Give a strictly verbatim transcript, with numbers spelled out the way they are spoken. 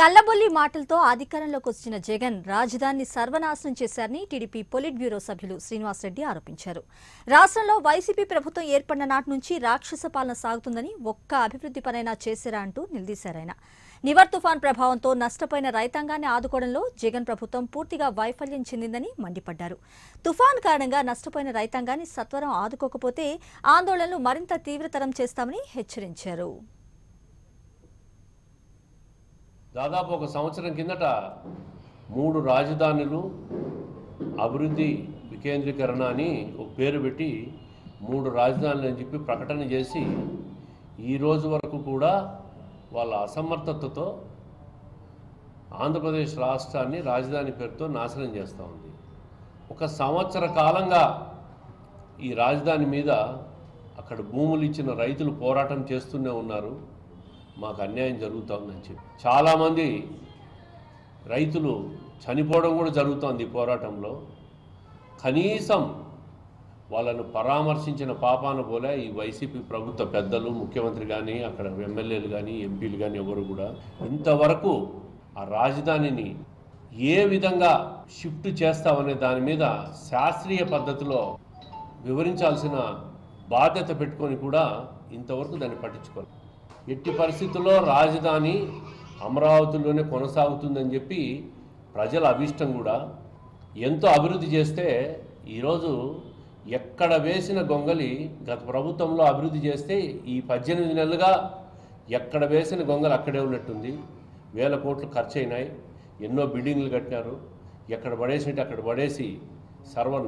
కల్లబొల్లి మాటలతో అధికారంలోకి వచ్చిన జగన్ రాజధాని సర్వనాశనం చేశారని టీడీపీ పొలిట్ బ్యూరో సభ్యులు శ్రీనివాస్ రెడ్డి ఆరోపించారు. రాష్ట్రంలో వైసీపీ ప్రభుత్వం ఏర్పడిన నాటి నుంచి రాక్షస పాలన సాగుతుందని ఒక్క అభివృద్ధి పనైనా చేశారా అంటూ నిలదీశారు ఆయన. నివర్ తుఫాన్ ప్రభావంతో నష్టపోయిన రైతాంగాన్ని ఆదుకోవడంలో జగన్ ప్రభుత్వం పూర్తిగా వైఫల్యం చెందిందని మండిపడ్డారు. తుఫాన్ కారణంగా నష్టపోయిన రైతాంగాన్ని సత్వరం ఆదుకోకపోతే ఆందోళనలు మరింత తీవ్రతరం చేస్తామని హెచ్చరించారు. దాదాపు ఒక సంవత్సరం కిందట మూడు రాజధానులు అభివృద్ధి వికేంద్రీకరణ అని ఒక పేరు పెట్టి మూడు రాజధానులు అని చెప్పి ప్రకటన చేసి ఈరోజు వరకు కూడా వాళ్ళ అసమర్థతతో ఆంధ్రప్రదేశ్ రాష్ట్రాన్ని రాజధాని పేరుతో నాశనం చేస్తూ ఉంది. ఒక సంవత్సర కాలంగా ఈ రాజధాని మీద అక్కడ భూములు ఇచ్చిన రైతులు పోరాటం చేస్తూనే ఉన్నారు. మాకు అన్యాయం జరుగుతూ ఉందని చెప్పి చాలామంది రైతులు చనిపోవడం కూడా జరుగుతోంది. ఈ పోరాటంలో కనీసం వాళ్ళను పరామర్శించిన పాపాన పోలే ఈ వైసీపీ ప్రభుత్వ పెద్దలు, ముఖ్యమంత్రి కానీ అక్కడ ఎమ్మెల్యేలు కానీ ఎంపీలు కానీ ఎవరు కూడా ఇంతవరకు ఆ రాజధానిని ఏ విధంగా షిఫ్ట్ చేస్తామనే దాని మీద శాస్త్రీయ పద్ధతిలో వివరించాల్సిన బాధ్యత పెట్టుకొని కూడా ఇంతవరకు దాన్ని పట్టించుకోవాలి. ఎట్టి పరిస్థితుల్లో రాజధాని అమరావతిలోనే కొనసాగుతుందని చెప్పి ప్రజల అభిష్టం కూడా ఎంతో అభివృద్ధి చేస్తే ఈరోజు ఎక్కడ వేసిన గొంగలి గత ప్రభుత్వంలో అభివృద్ధి చేస్తే ఈ పద్దెనిమిది నెలలుగా ఎక్కడ వేసిన గొంగలి అక్కడే ఉన్నట్టుంది. వేల కోట్లు ఖర్చు అయినాయి, ఎన్నో బిల్డింగ్లు కట్టారు, ఎక్కడ పడేసినట్టు అక్కడ పడేసి సర్వ